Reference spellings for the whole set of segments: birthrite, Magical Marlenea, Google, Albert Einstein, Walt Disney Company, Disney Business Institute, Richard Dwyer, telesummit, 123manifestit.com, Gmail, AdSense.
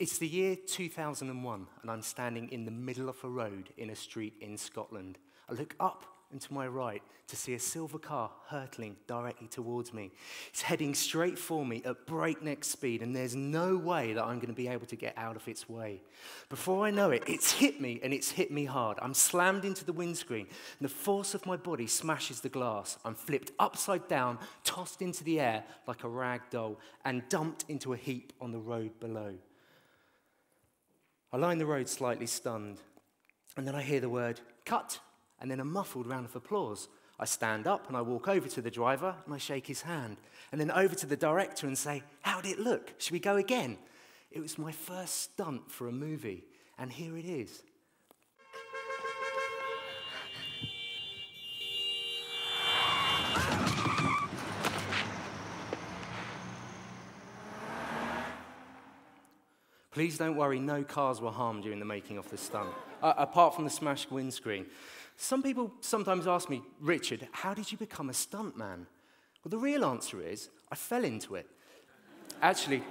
It's the year 2001, and I'm standing in the middle of a road in a street in Scotland. I look up and to my right to see a silver car hurtling directly towards me. It's heading straight for me at breakneck speed, and there's no way that I'm going to be able to get out of its way. Before I know it, it's hit me, and it's hit me hard. I'm slammed into the windscreen, and the force of my body smashes the glass. I'm flipped upside down, tossed into the air like a rag doll, and dumped into a heap on the road below. I lie on the road slightly stunned, and then I hear the word, cut, and then a muffled round of applause. I stand up and I walk over to the driver and I shake his hand, and then over to the director and say, how'd it look? Should we go again? It was my first stunt for a movie, and here it is. Please don't worry, no cars were harmed during the making of this stunt, apart from the smashed windscreen. Some people sometimes ask me, Richard, how did you become a stuntman? Well, the real answer is, I fell into it. Actually,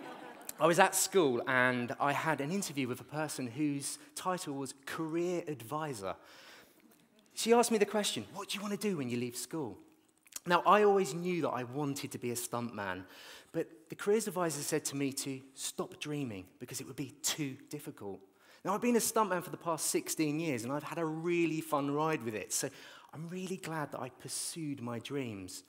I was at school and I had an interview with a person whose title was Career Advisor. She asked me the question, what do you want to do when you leave school? Now, I always knew that I wanted to be a stuntman, but the careers advisor said to me to stop dreaming because it would be too difficult. Now, I've been a stuntman for the past 16 years, and I've had a really fun ride with it, so I'm really glad that I pursued my dreams.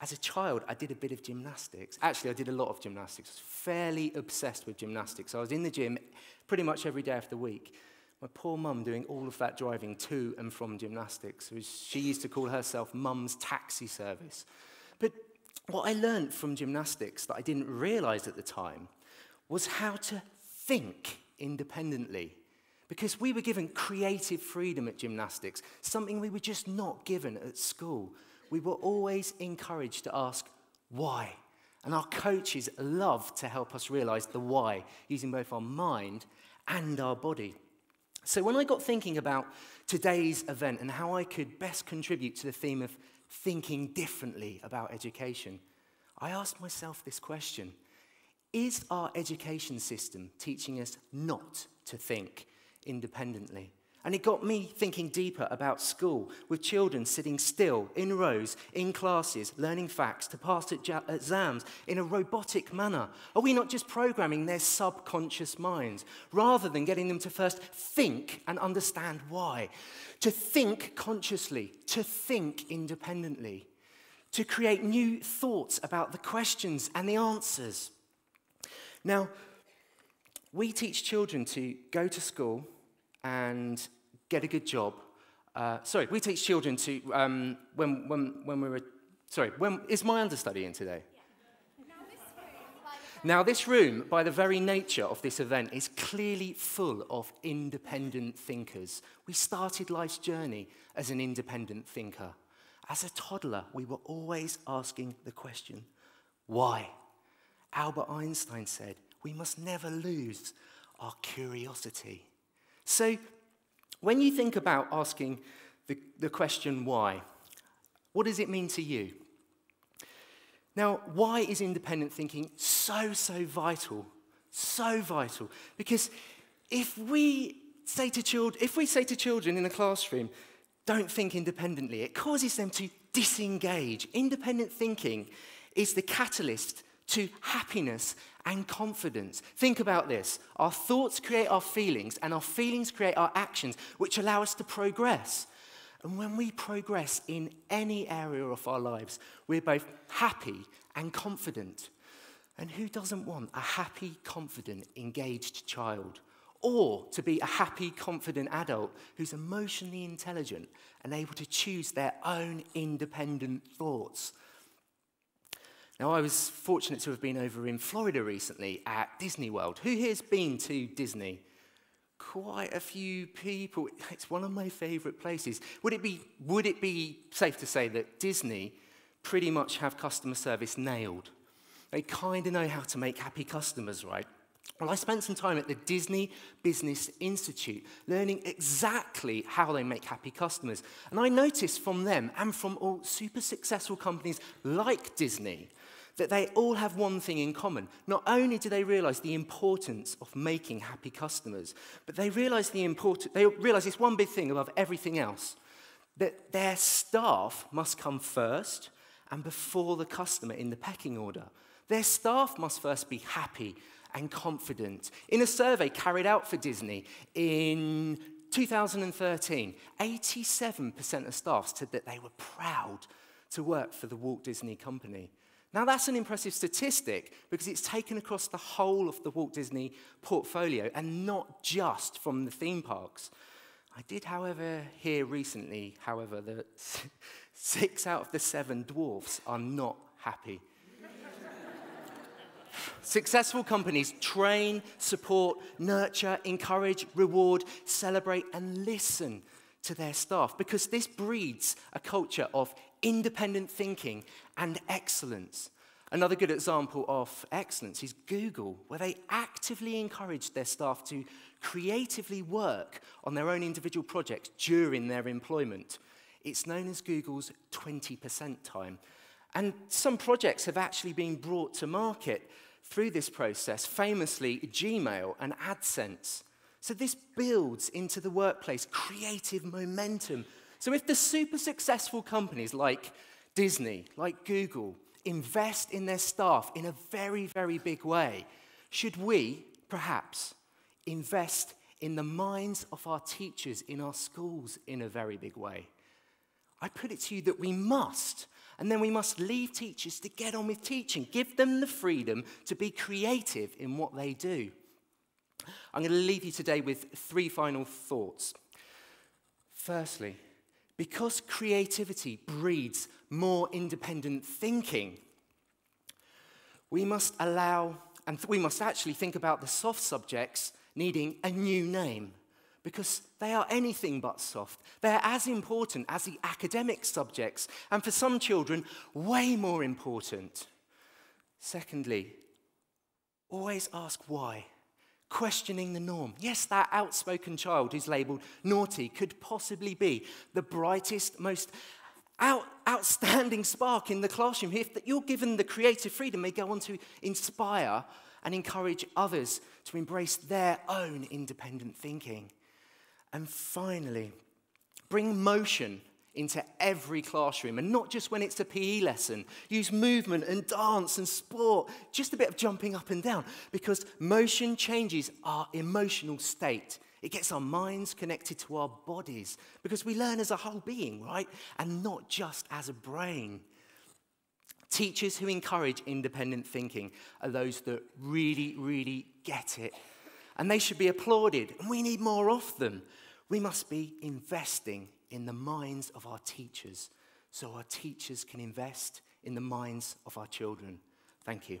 As a child, I did a bit of gymnastics. Actually, I did a lot of gymnastics. I was fairly obsessed with gymnastics. I was in the gym pretty much every day of the week. My poor mum doing all of that driving to and from gymnastics. She used to call herself Mum's Taxi Service. But what I learned from gymnastics that I didn't realise at the time was how to think independently. Because we were given creative freedom at gymnastics, something we were just not given at school. We were always encouraged to ask, why? And our coaches loved to help us realise the why, using both our mind and our body. So when I got thinking about today's event and how I could best contribute to the theme of thinking differently about education, I asked myself this question. Is our education system teaching us not to think independently? And it got me thinking deeper about school, with children sitting still, in rows, in classes, learning facts to pass exams in a robotic manner. Are we not just programming their subconscious minds, rather than getting them to first think and understand why? To think consciously, to think independently, to create new thoughts about the questions and the answers. Now, we teach children to go to school and get a good job. We teach children to, is my understudy in today? Yeah. Now, this room, by the very nature of this event, is clearly full of independent thinkers. We started life's journey as an independent thinker. As a toddler, we were always asking the question, why? Albert Einstein said, we must never lose our curiosity. So, when you think about asking the question why, what does it mean to you? Now, why is independent thinking so vital? So vital. Because if we say to children in a classroom, don't think independently, it causes them to disengage. Independent thinking is the catalyst to happiness and confidence. Think about this. Our thoughts create our feelings, and our feelings create our actions, which allow us to progress. And when we progress in any area of our lives, we're both happy and confident. And who doesn't want a happy, confident, engaged child? Or to be a happy, confident adult who's emotionally intelligent and able to choose their own independent thoughts? Now, I was fortunate to have been over in Florida recently at Disney World. Who here's been to Disney? Quite a few people. It's one of my favourite places. Would it be safe to say that Disney pretty much have customer service nailed? They kind of know how to make happy customers, right? Well, I spent some time at the Disney Business Institute learning exactly how they make happy customers. And I noticed from them and from all super successful companies like Disney that they all have one thing in common. Not only do they realize the importance of making happy customers, but they realize this one big thing above everything else, that their staff must come first and before the customer in the pecking order. Their staff must first be happy and confident. In a survey carried out for Disney in 2013, 87% of staff said that they were proud to work for the Walt Disney Company. Now, that's an impressive statistic because it's taken across the whole of the Walt Disney portfolio and not just from the theme parks. I did, however, hear recently, however, that 6 out of the 7 dwarfs are not happy. Successful companies train, support, nurture, encourage, reward, celebrate, and listen to their staff, because this breeds a culture of independent thinking and excellence. Another good example of excellence is Google, where they actively encourage their staff to creatively work on their own individual projects during their employment. It's known as Google's 20% time. And some projects have actually been brought to market through this process, famously Gmail and AdSense. So this builds into the workplace creative momentum. So if the super successful companies like Disney, like Google, invest in their staff in a very, very big way, should we, perhaps, invest in the minds of our teachers in our schools in a very big way? I put it to you that we must. And then we must leave teachers to get on with teaching. Give them the freedom to be creative in what they do. I'm going to leave you today with 3 final thoughts. Firstly, because creativity breeds more independent thinking, we must allow, and we must actually think about the soft subjects needing a new name, because they are anything but soft. They're as important as the academic subjects, and for some children, way more important. Secondly, always ask why. Questioning the norm. Yes, that outspoken child who's labelled naughty could possibly be the brightest, most outstanding spark in the classroom. If you're given the creative freedom, they go on to inspire and encourage others to embrace their own independent thinking. And finally, bring motion into every classroom, and not just when it's a PE lesson. Use movement and dance and sport, just a bit of jumping up and down, because motion changes our emotional state. It gets our minds connected to our bodies, because we learn as a whole being, right? And not just as a brain. Teachers who encourage independent thinking are those that really, really get it. And they should be applauded, and we need more of them. We must be investing in the minds of our teachers, so our teachers can invest in the minds of our children. Thank you.